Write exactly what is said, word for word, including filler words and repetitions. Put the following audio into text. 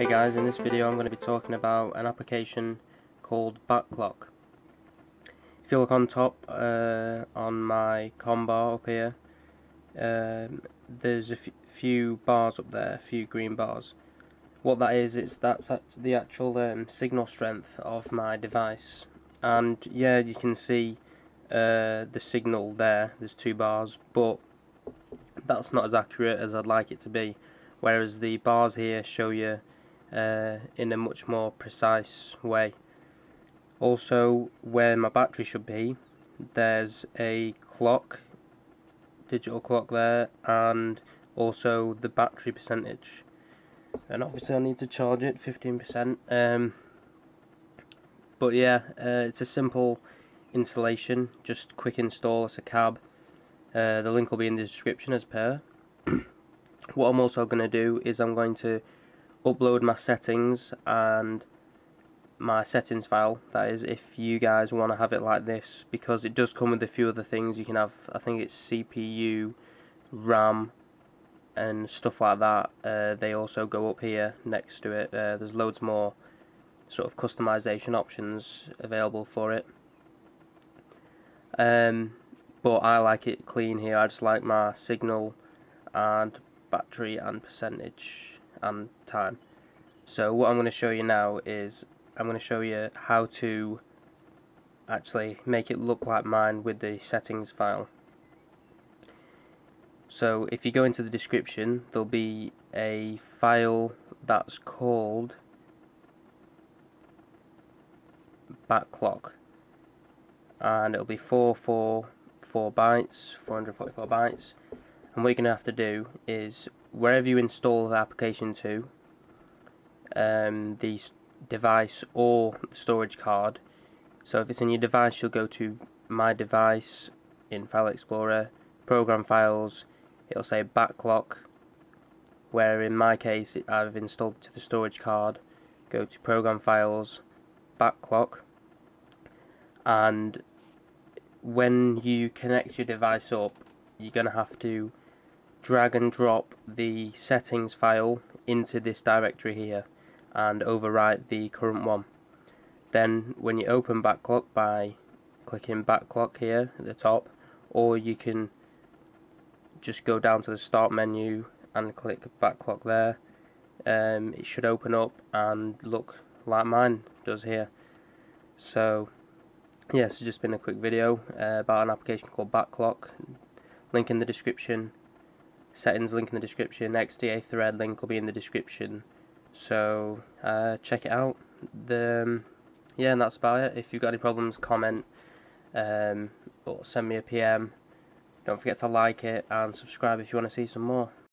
Hey guys, in this video I'm going to be talking about an application called Battclock. If you look on top uh, on my com bar up here, um, there's a f few bars up there, a few green bars. What that is, it's that's the actual um, signal strength of my device. And yeah, you can see uh, the signal there, there's two bars, but that's not as accurate as I'd like it to be. Whereas the bars here show you Uh, in a much more precise way. Also, where my battery should be, there's a clock, digital clock there, and also the battery percentage. And obviously I need to charge it fifteen percent, um, but yeah, uh, it's a simple installation, just quick install. It's a cab, uh, the link will be in the description as per. What I'm also going to do is I'm going to upload my settings and my settings file, that is, if you guys want to have it like this, because it does come with a few other things. You can have, I think it's C P U, RAM and stuff like that. Uh, they also go up here next to it. Uh, there's loads more sort of customization options available for it, um, but I like it clean here. I just like my signal and battery and percentage and time. So what I'm going to show you now is I'm going to show you how to actually make it look like mine with the settings file. So if you go into the description, there'll be a file that's called Battclock, and it'll be four hundred forty-four bytes, four hundred forty-four bytes. And what you're going to have to do is, wherever you install the application to, um, the device or storage card, so if it's in your device, you'll go to My Device in File Explorer, Program Files, it'll say Battclock, where in my case I've installed it to the storage card. Go to Program Files, Battclock, and when you connect your device up, you're going to have to drag and drop the settings file into this directory here and overwrite the current one. Then when you open Battclock by clicking Battclock here at the top, or you can just go down to the start menu and click Battclock there, um, it should open up and look like mine does here. So yeah, it's just been a quick video uh, about an application called Battclock. Link in the description, settings link in the description, X D A thread link will be in the description, so uh, check it out. The um, yeah, and that's about it. If you've got any problems, comment um, or send me a P M. Don't forget to like it and subscribe if you want to see some more.